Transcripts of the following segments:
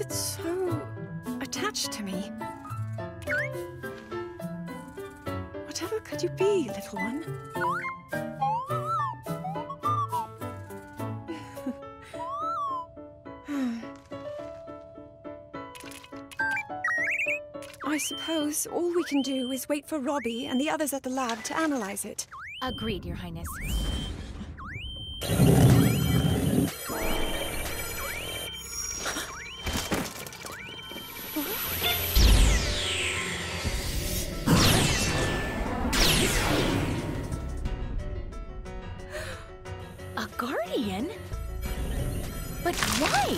is it so attached to me? Whatever could you be, little one? I suppose all we can do is wait for Robbie and the others at the lab to analyze it. Agreed, Your Highness. Hey!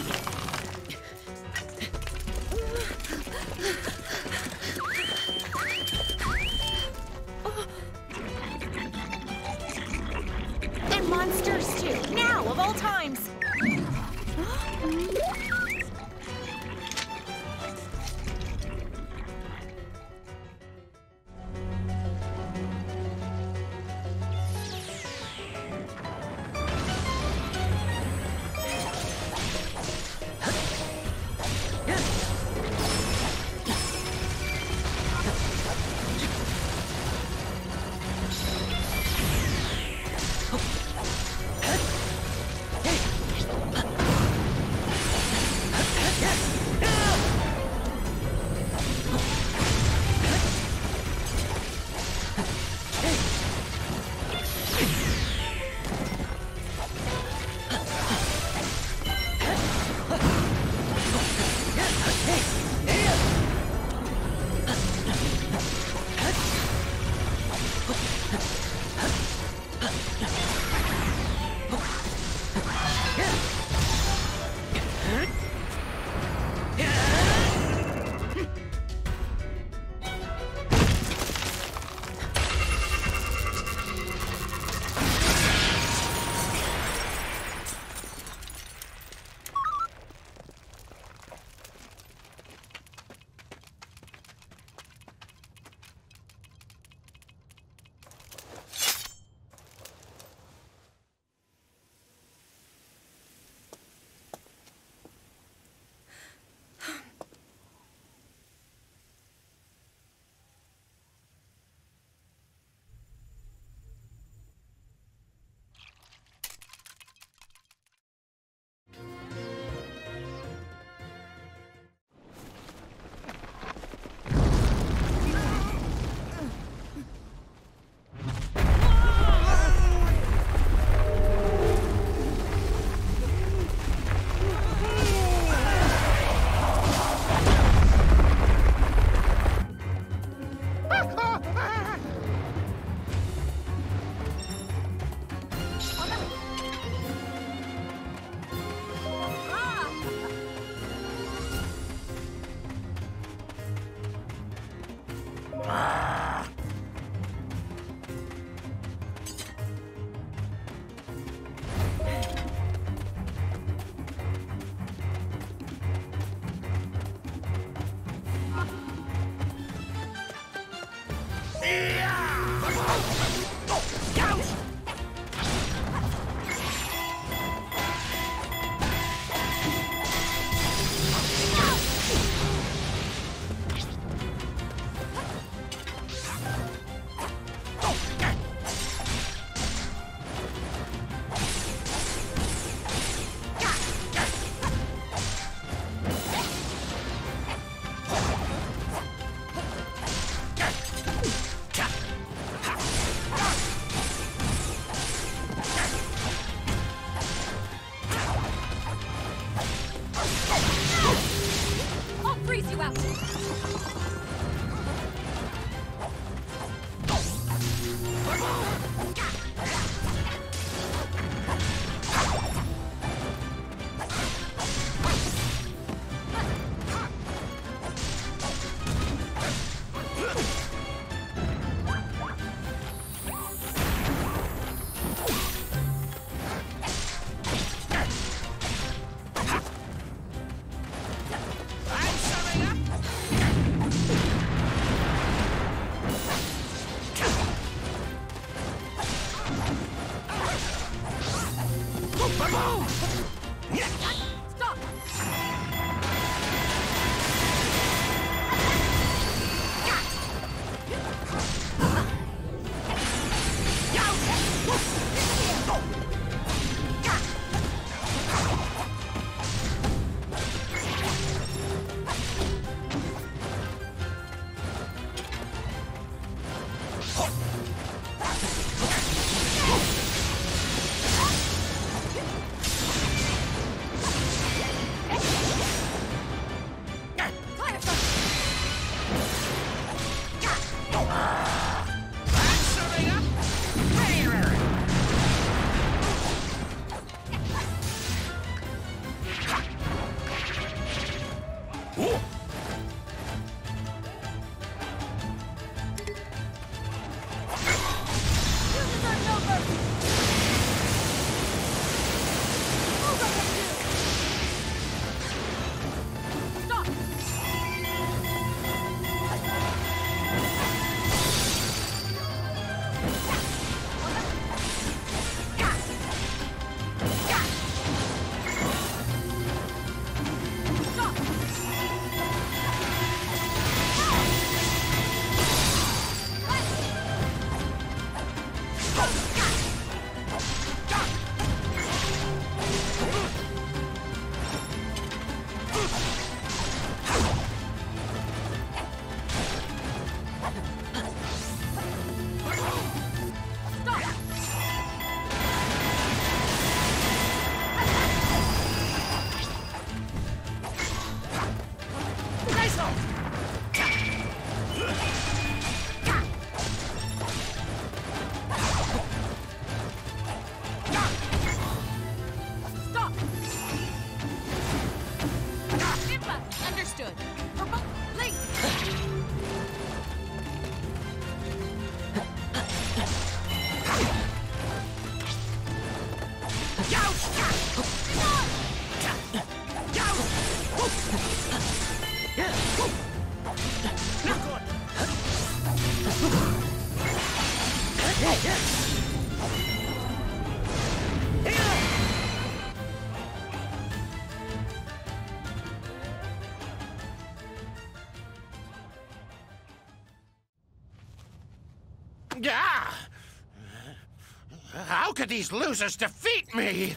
How could these losers defeat me?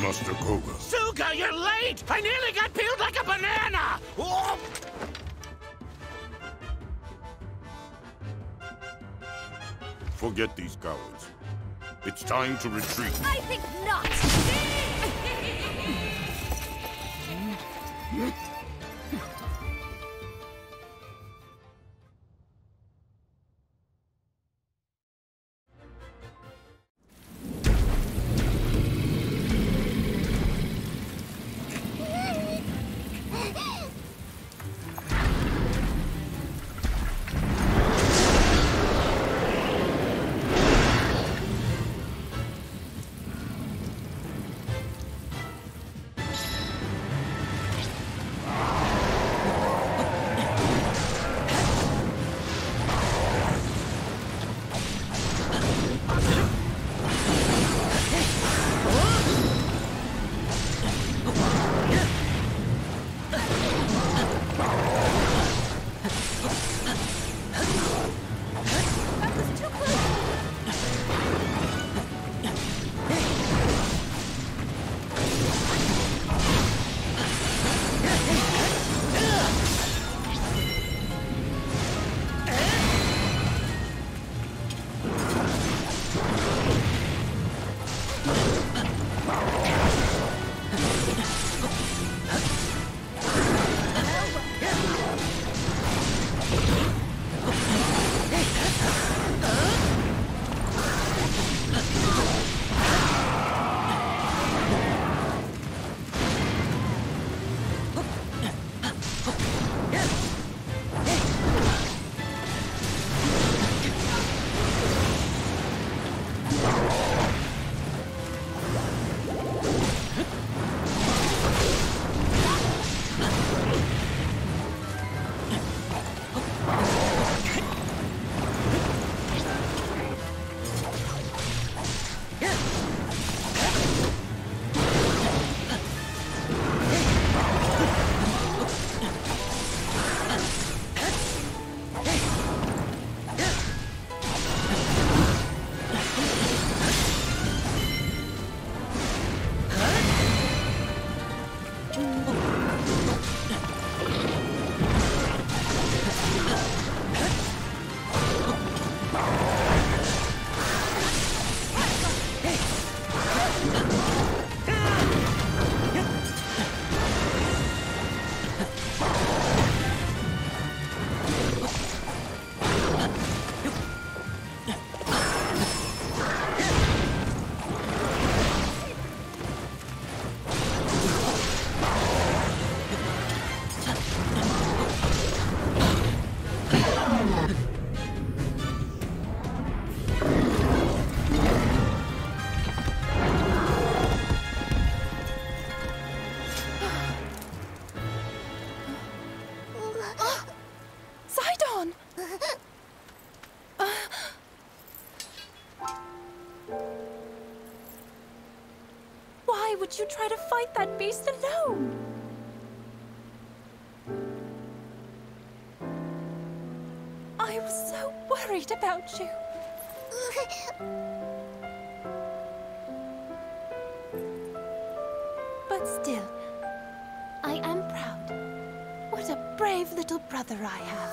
Master Koga. Suga, you're late! I nearly got peeled like a banana! Oh. Forget these cowards. It's time to retreat. I think not! would you try to fight that beast alone? I was so worried about you. But still, I am proud. What a brave little brother I have.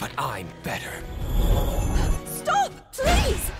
but I'm better. Stop, please!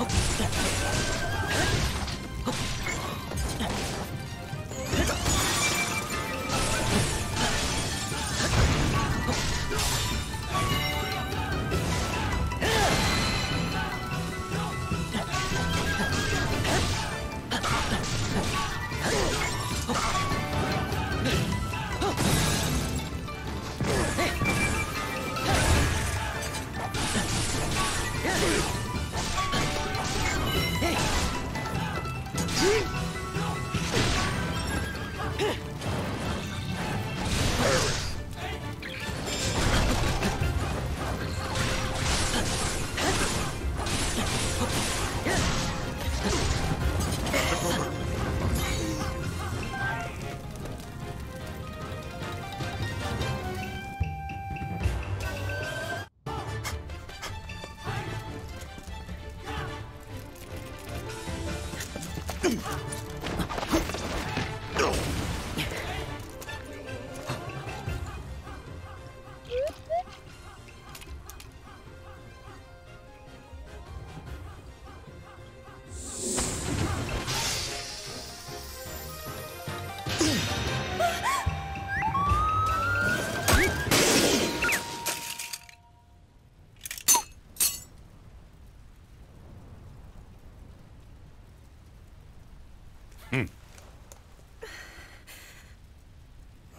Okay.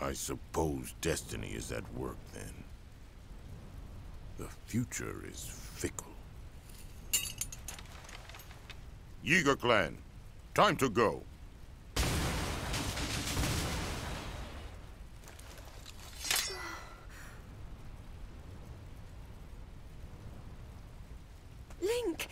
I suppose destiny is at work, then. The future is fickle. Yiga clan, time to go. Link!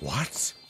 What? Come.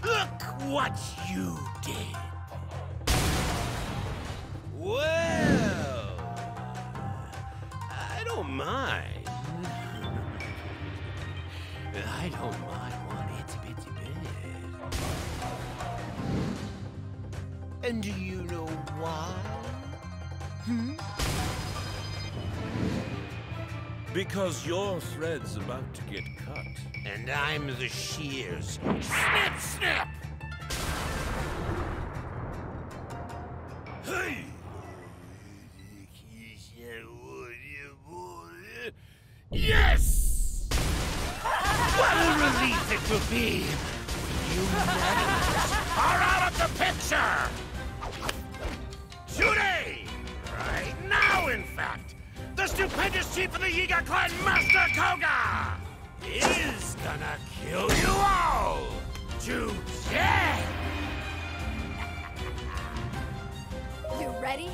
Look what you did. Well, I don't mind. I don't mind one itty-bitty bit. And do you know why? Because your thread's about to get cut. And I'm the shears. Snip, snip! Hey! Yes! What a relief it will be! You animals are out of the picture! Today! Right now, in fact! The stupendous chief of the Yiga clan, Master Koga, is gonna kill you all to death! You ready?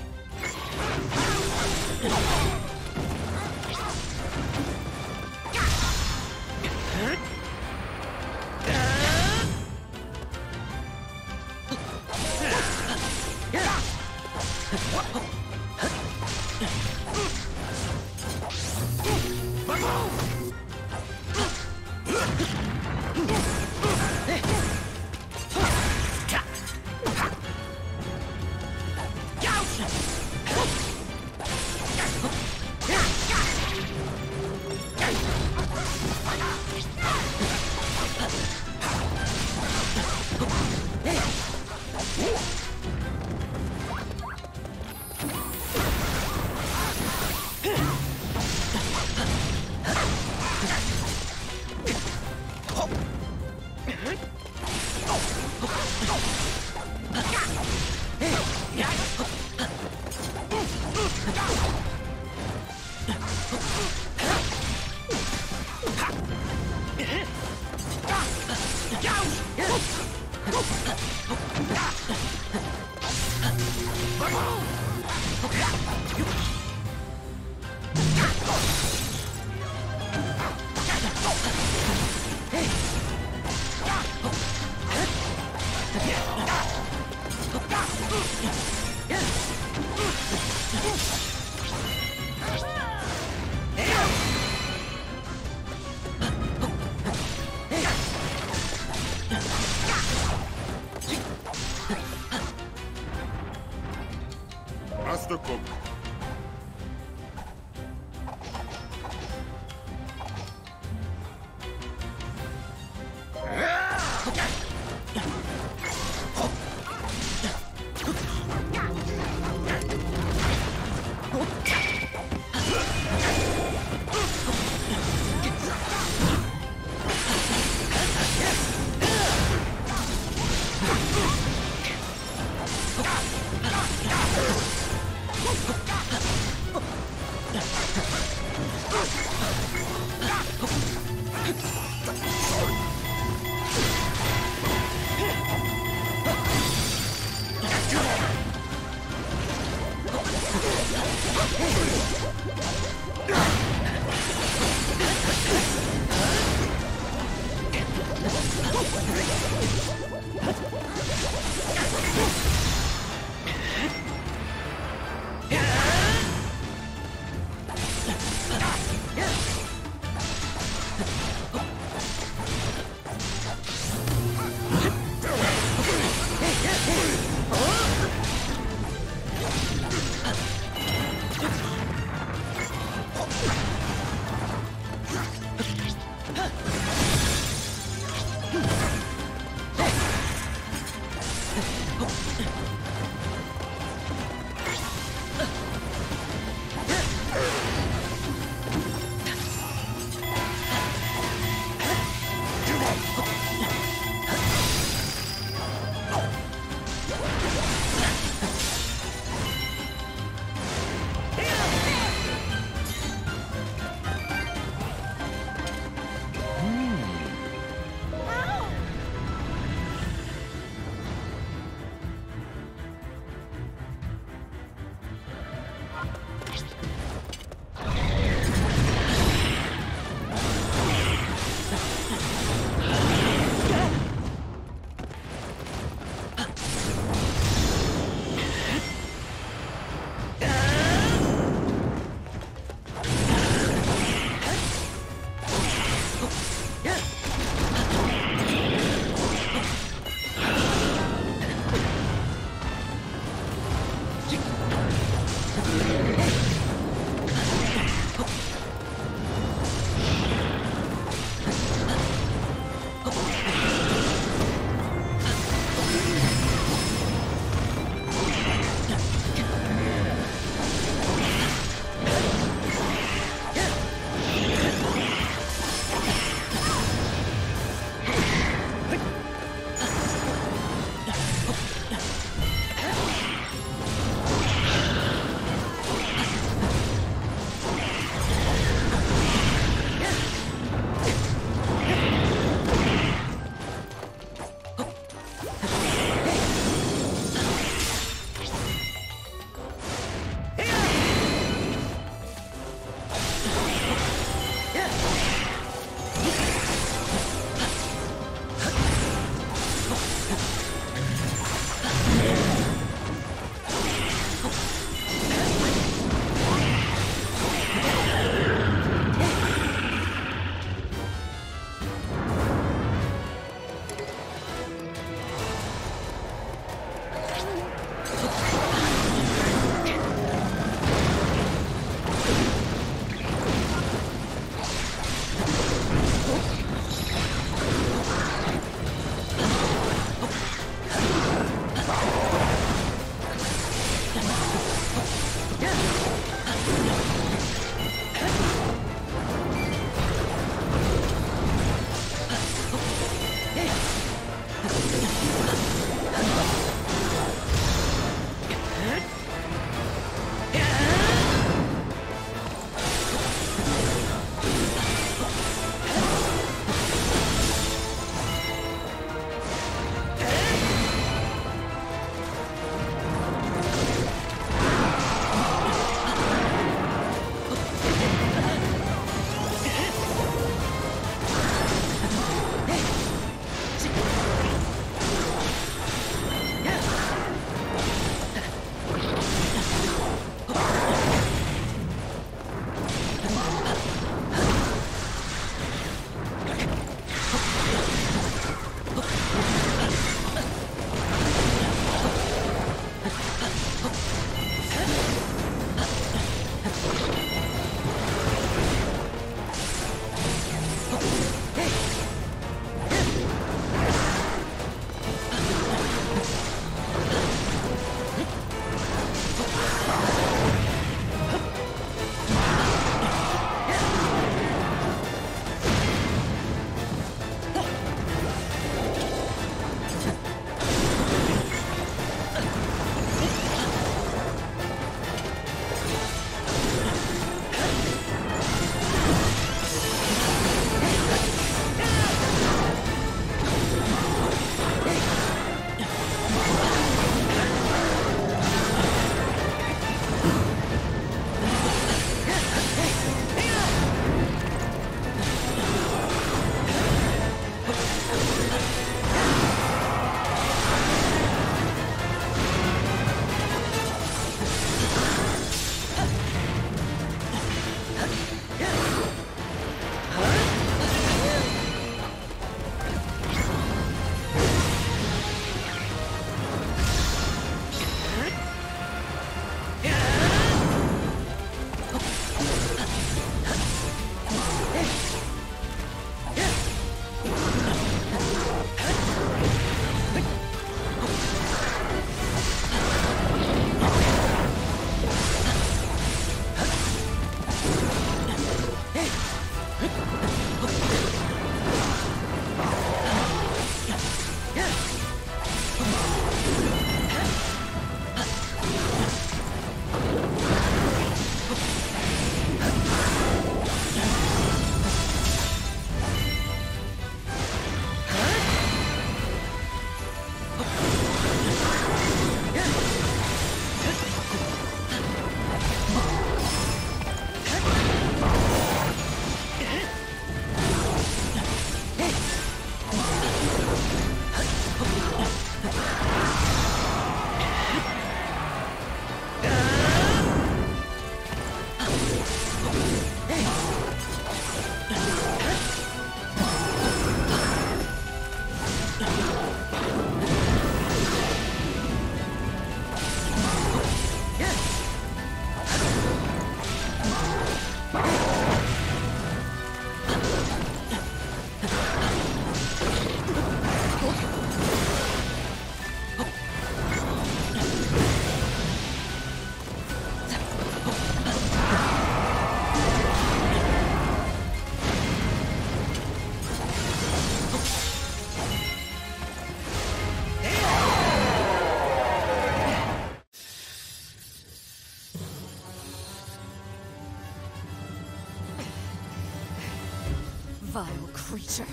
creature.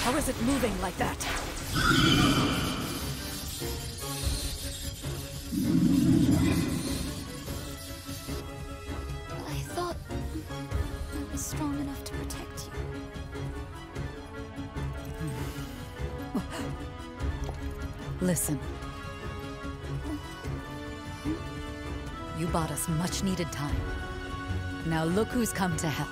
How is it moving like that? I thought I was strong enough to protect you. Listen. You bought us much needed time. Now look who's come to help.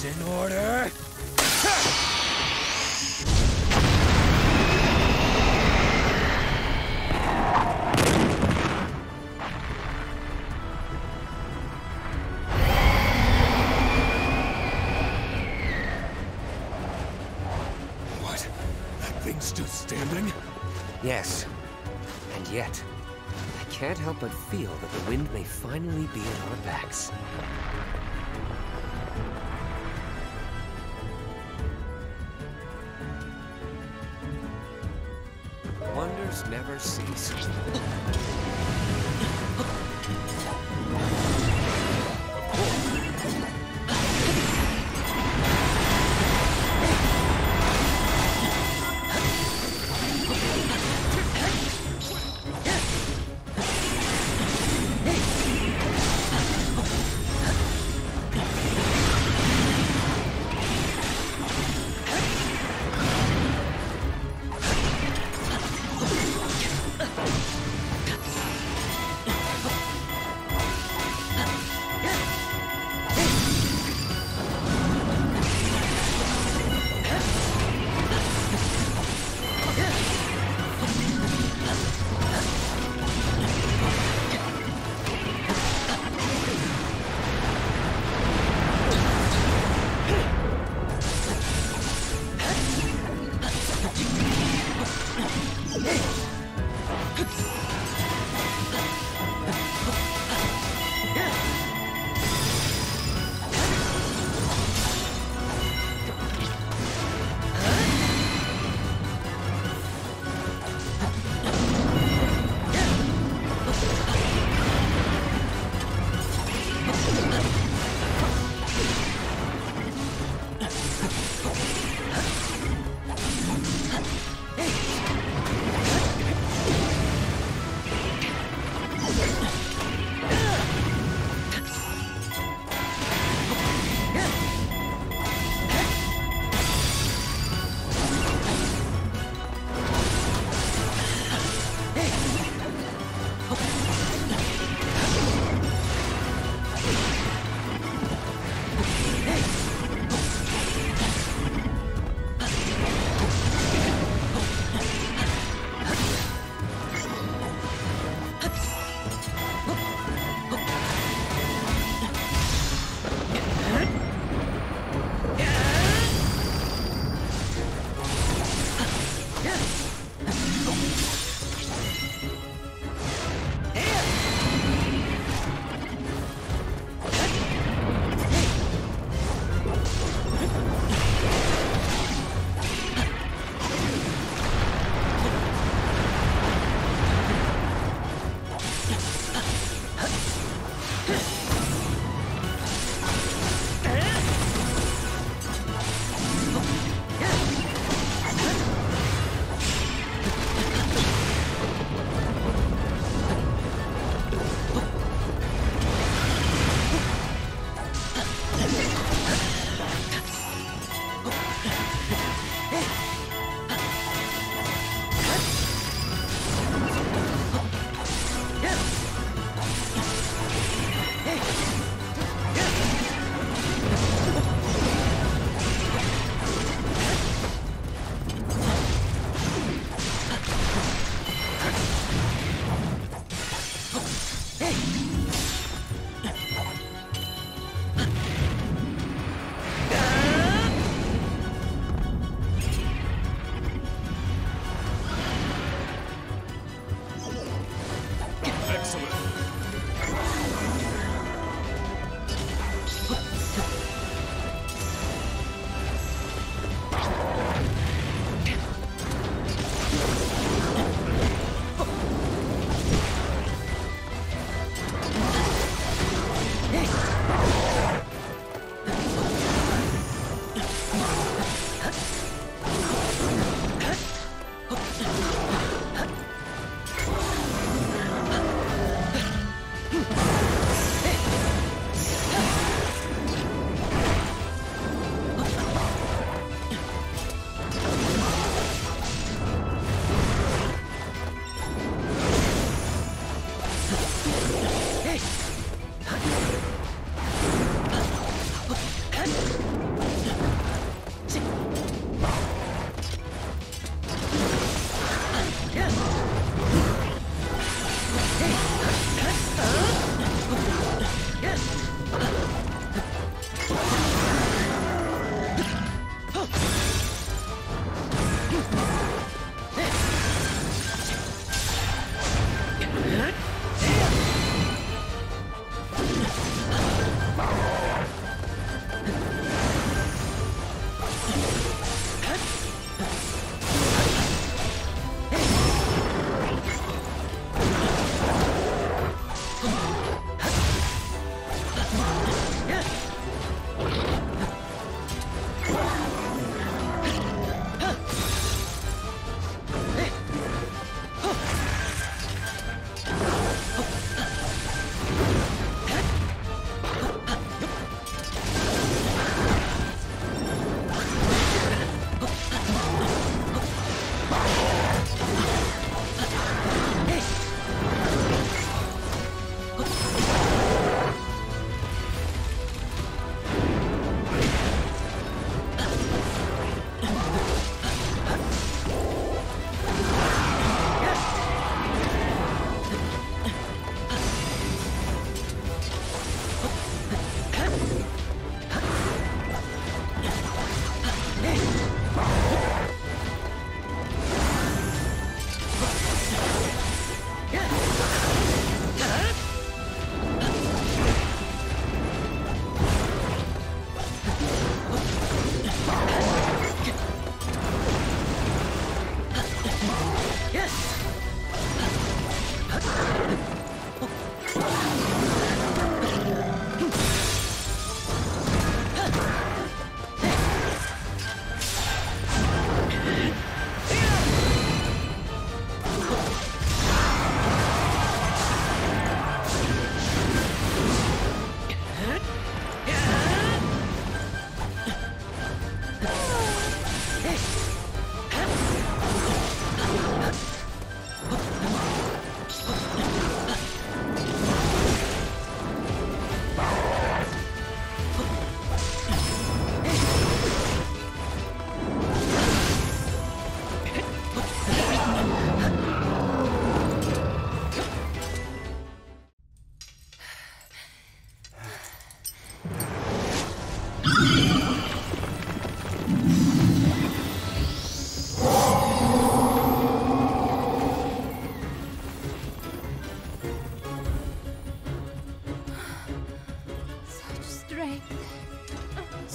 That's in order. What? That thing's still standing? Yes. And yet, I can't help but feel that the wind may finally be at our backs. Wonders never cease.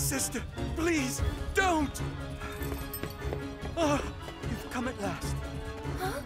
Sister, please, don't! Oh, you've come at last. Huh?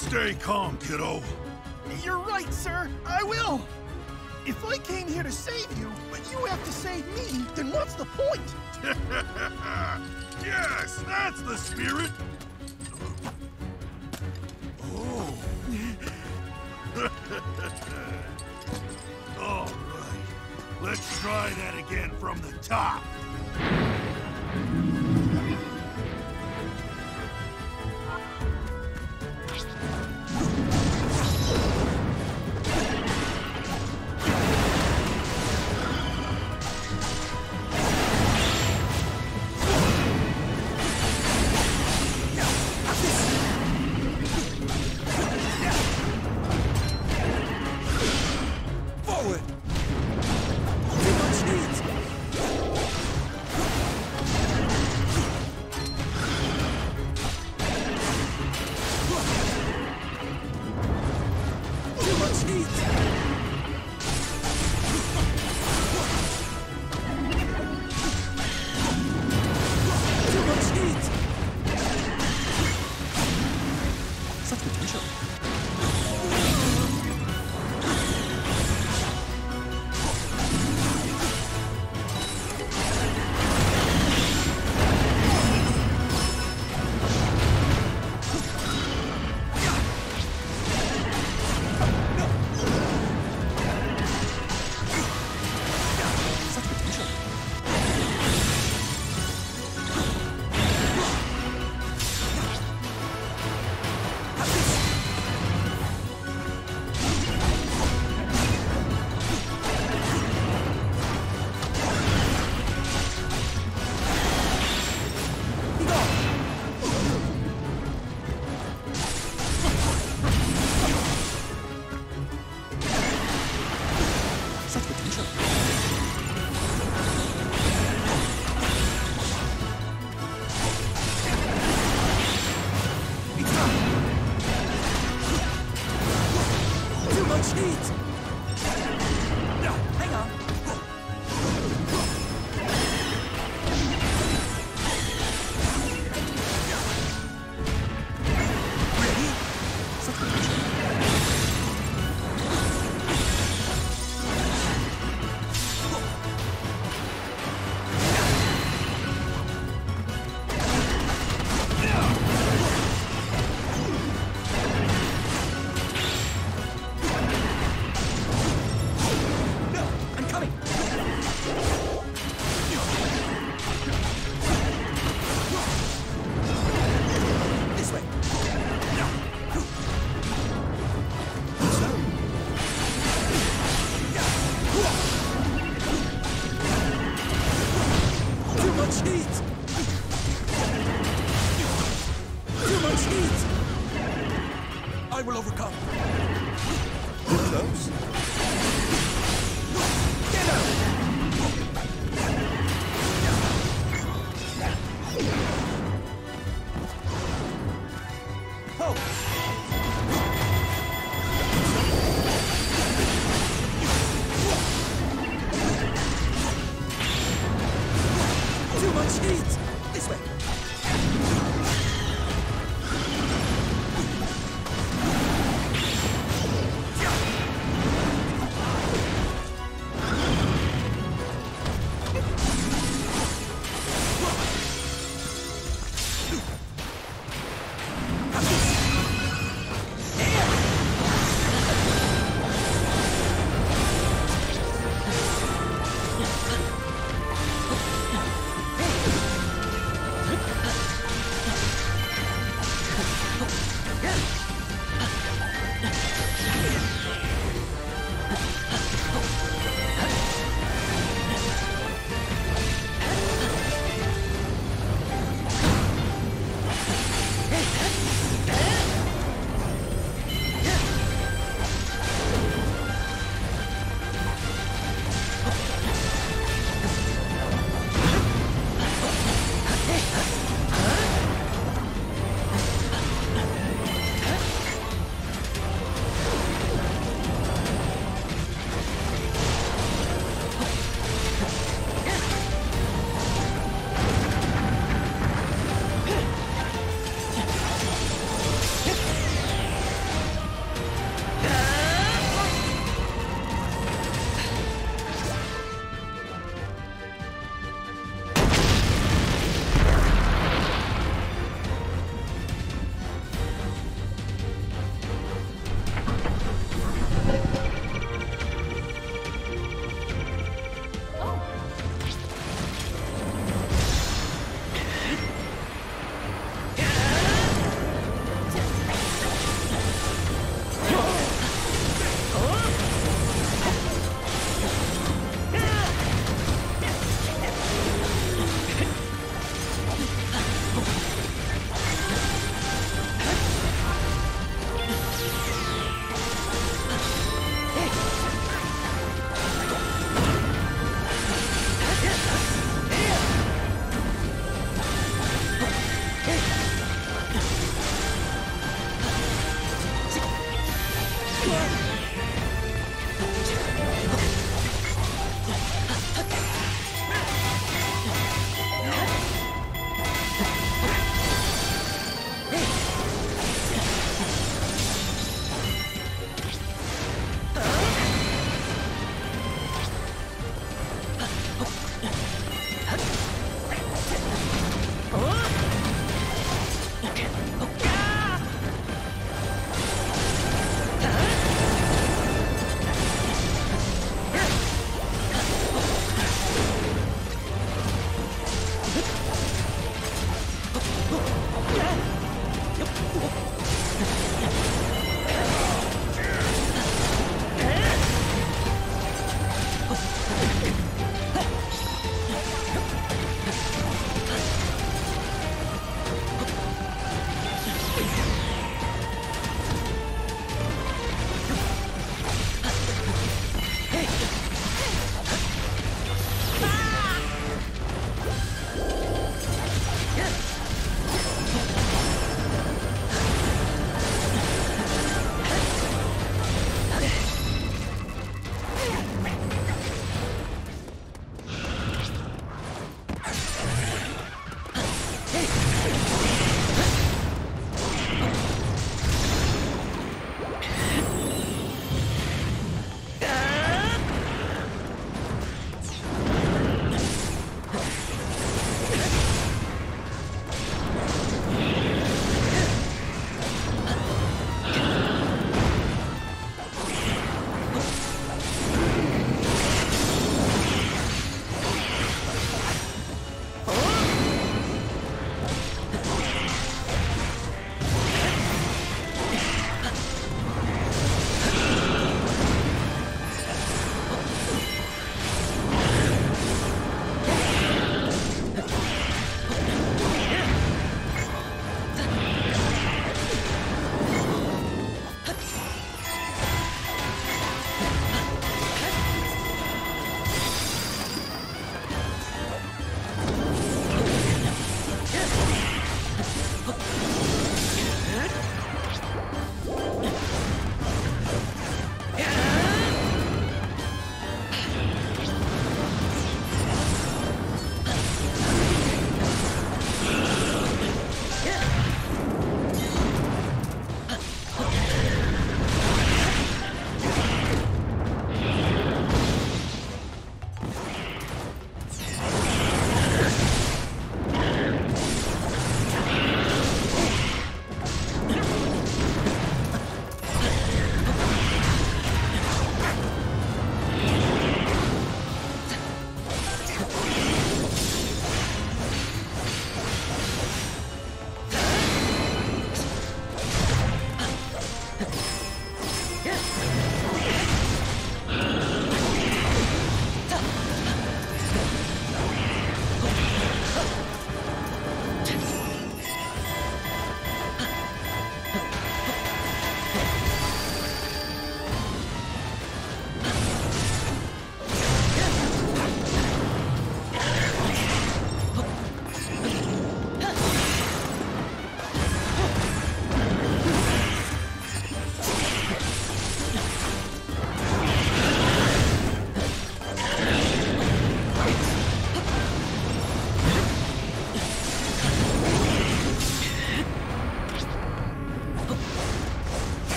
Stay calm, kiddo. You're right, sir. I will. If I came here to save you, but you have to save me, then what's the point? Yes, that's the spirit. Oh. All right. Let's try that again from the top.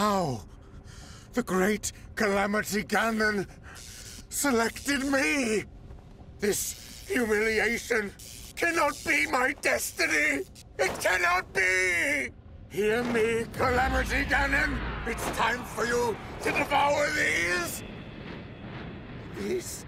How? The great Calamity Ganon selected me! This humiliation cannot be my destiny! It cannot be! Hear me, Calamity Ganon! It's time for you to devour these! These?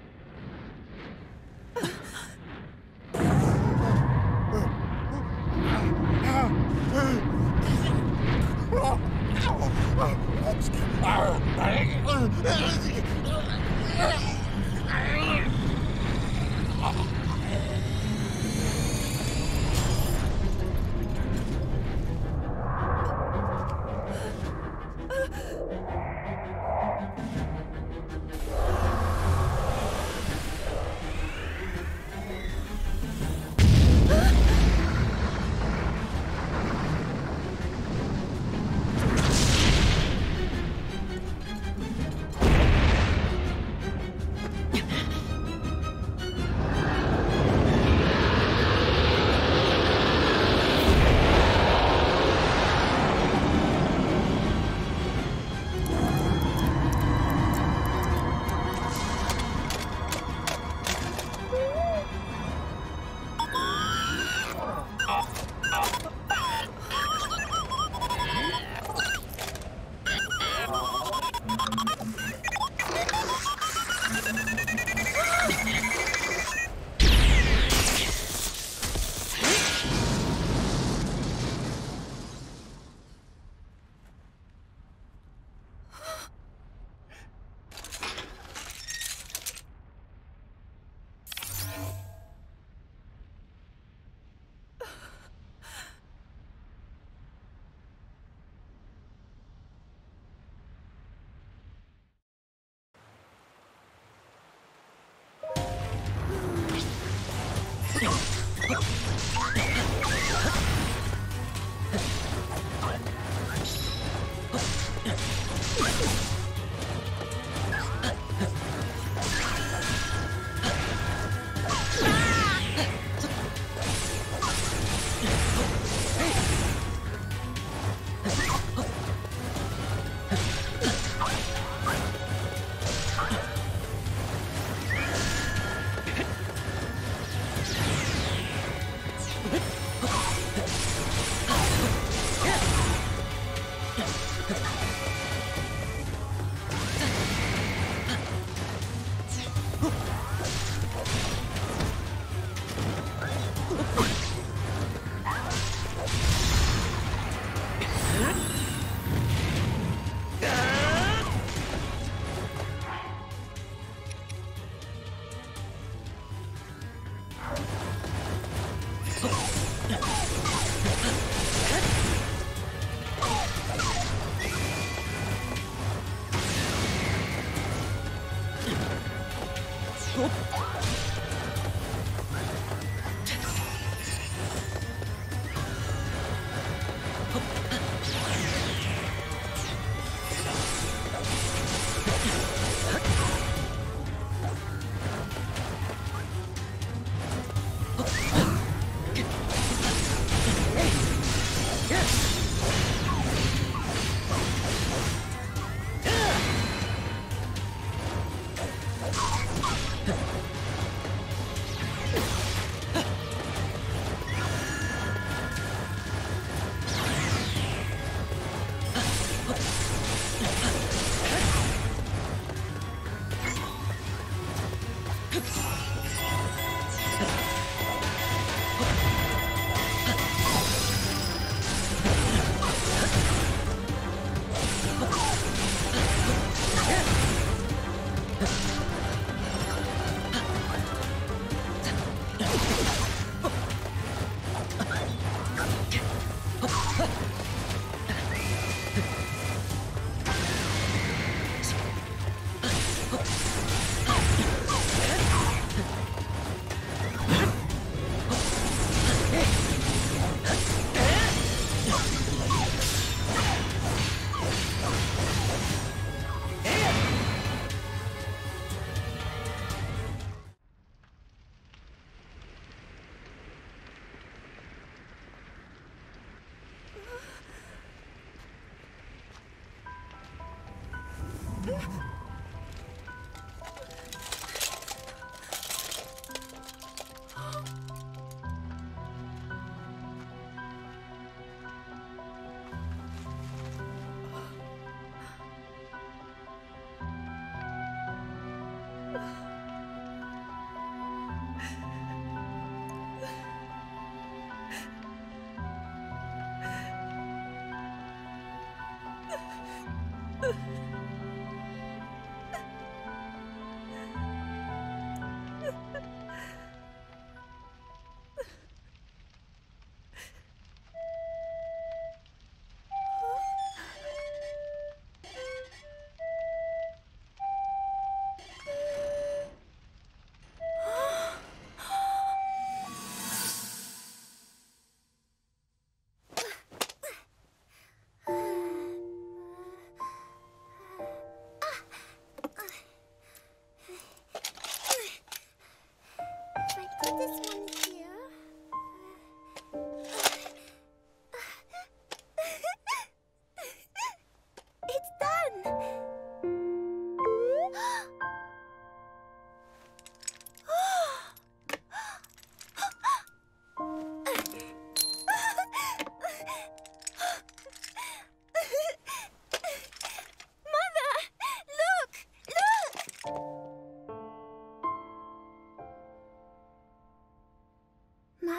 Mother?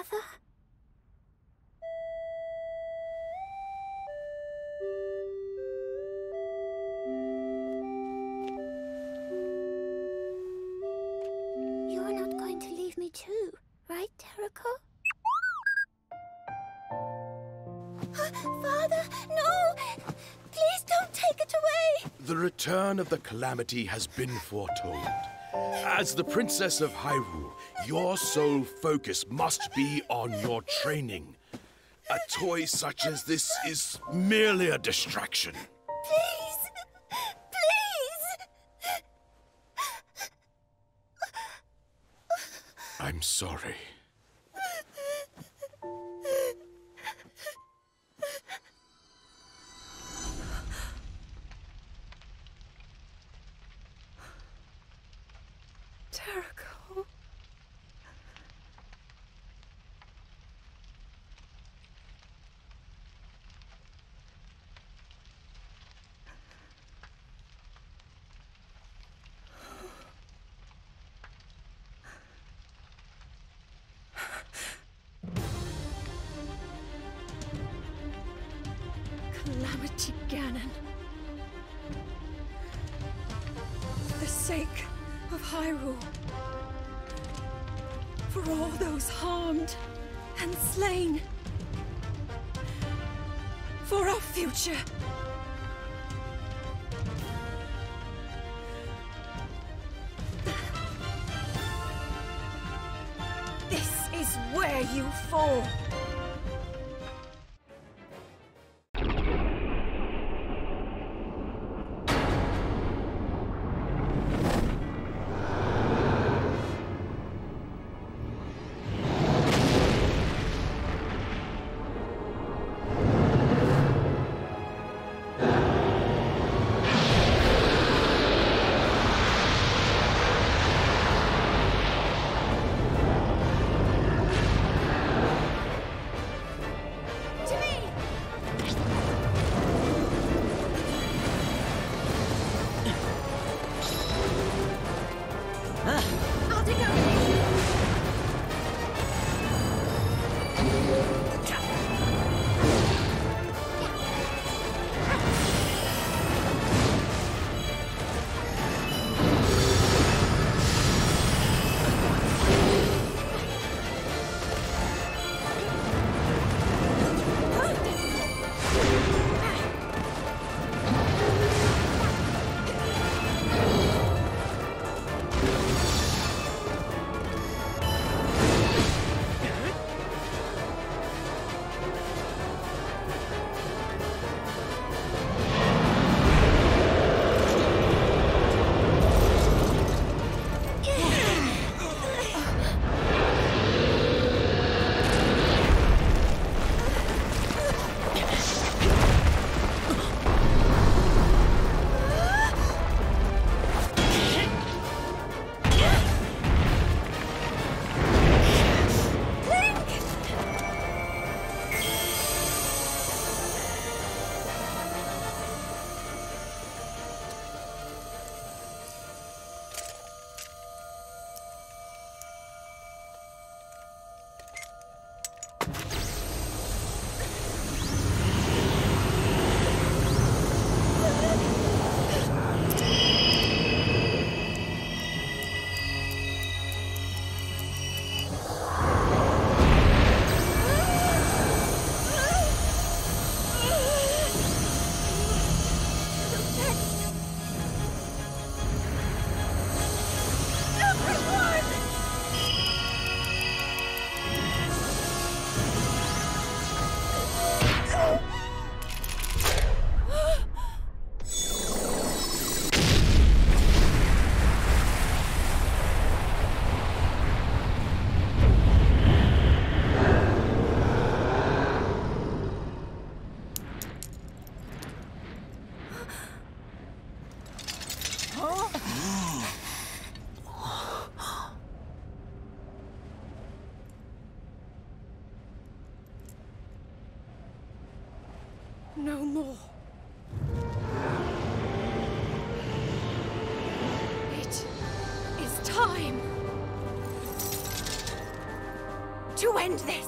You're not going to leave me too, right, Daruk? Father, no! Please don't take it away! The return of the Calamity has been foretold. As the Princess of Hyrule, your sole focus must be on your training. A toy such as this is merely a distraction. Please! Please! I'm sorry. Calamity Ganon. For the sake of Hyrule. For all those harmed and slain. For our future. This is where you fall. No more. It is time to to end this.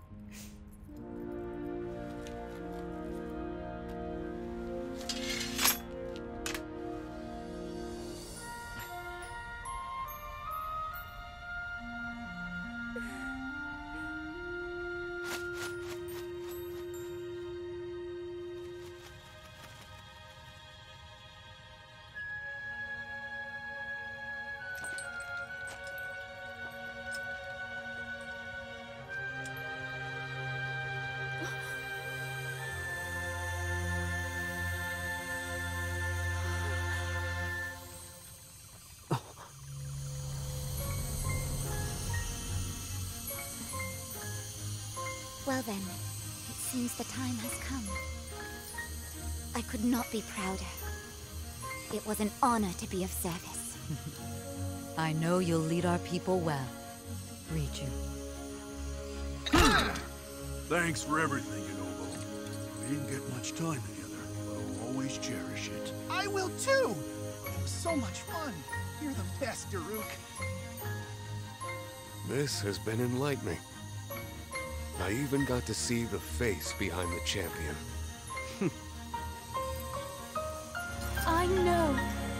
Well then, it seems the time has come. I could not be prouder. It was an honor to be of service. I know you'll lead our people well, Riju. Thanks for everything, Ynobo. We didn't get much time together, but I'll always cherish it. I will too! It was so much fun. You're the best, Daruk. This has been enlightening. I even got to see the face behind the champion. I know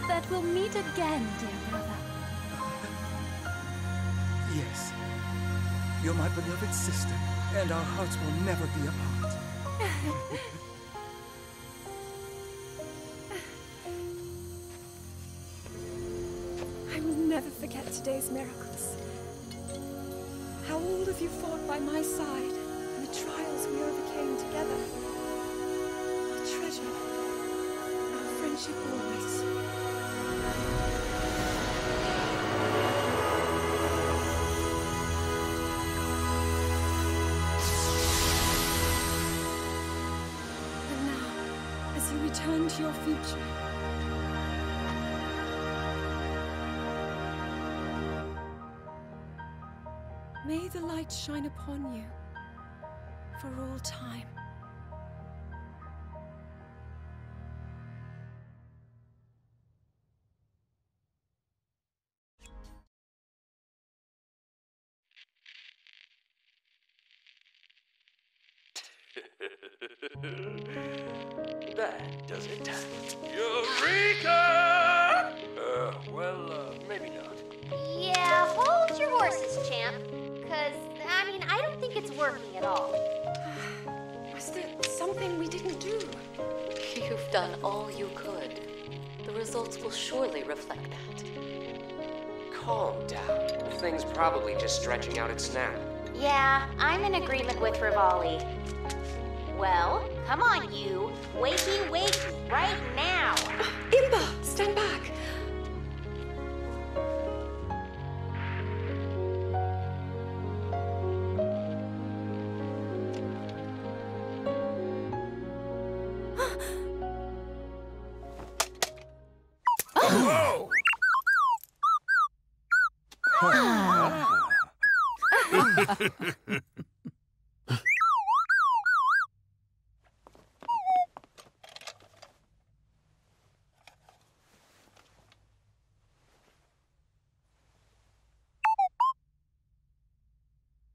that we'll meet again, dear brother. Yes. You're my beloved sister, and our hearts will never be apart. I will never forget today's miracles. How all of you fought by my side, and the trials we overcame together. A treasure, our friendship always. And now, as you return to your future, may the light shine upon you for all time. That does it. Eureka! Maybe not. Yeah, hold your horses, champ. Because, I mean, I don't think it's working at all. Was there something we didn't do? You've done all you could. The results will surely reflect that. Calm down. The thing's probably just stretching out its snap. Yeah, I'm in agreement with Revali. Well, come on, you. Wakey, wakey, right now. Imba, stand back.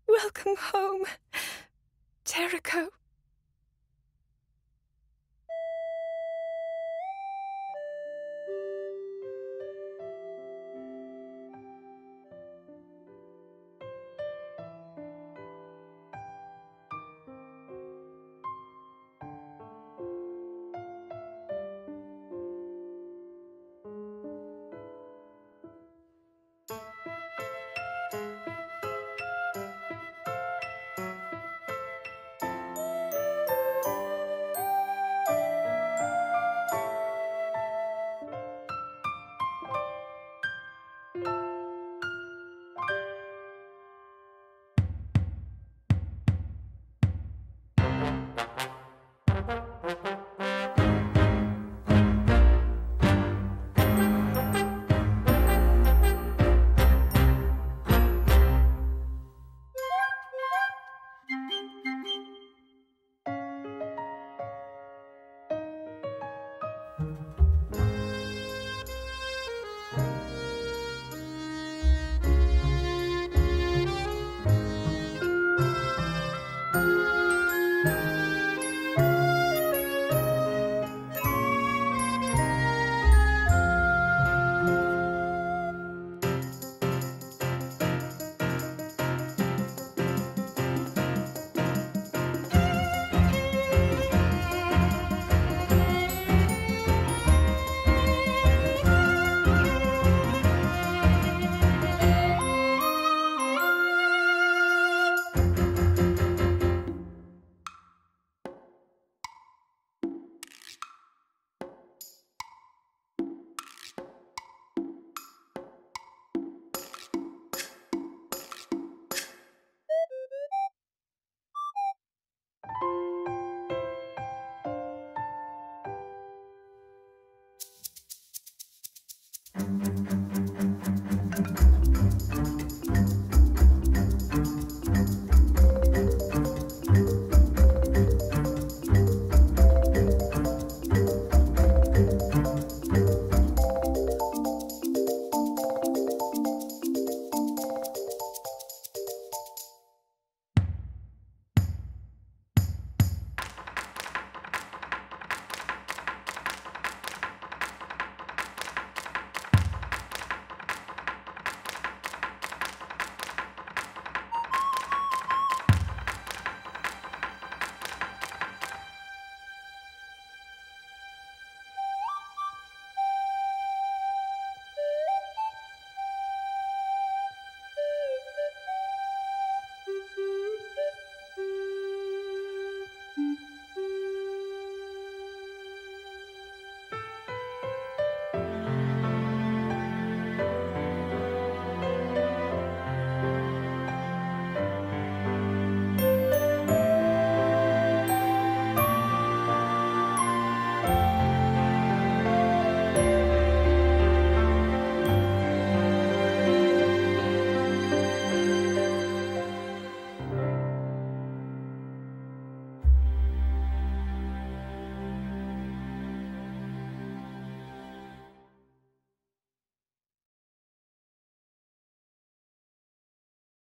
Welcome home, Terrico.